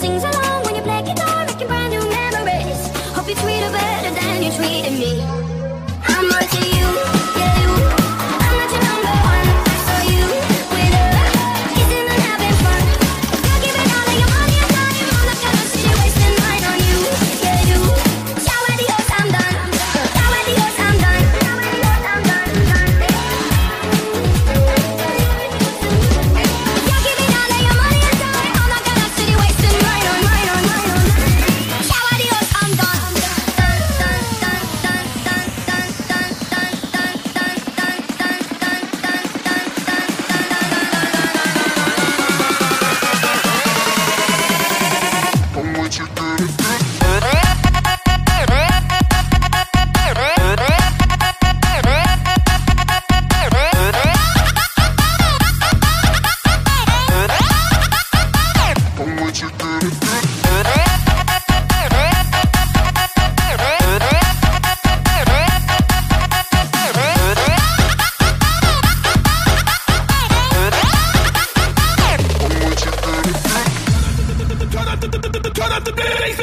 sings along when you play guitar, making brand new memories. Hope you treat her better than you treated me. I'm more to you, yeah, you. I'm not your number one, so you with her, kissing and having fun. Don't give it all of your money and time. I'm not gonna see you wasting mine on you, yeah, you. Ciao adios, I'm done. Ciao adios, I'm done. Ciao adios, I'm done. Don't give it all of your money and time. I'm not gonna see you wasting mine on. Ciao adios, I'm done. Done, done, done, done, done, done, done, done, done, done, done, done, done, done, done, done, done, I want you to do it. Turn up the bass.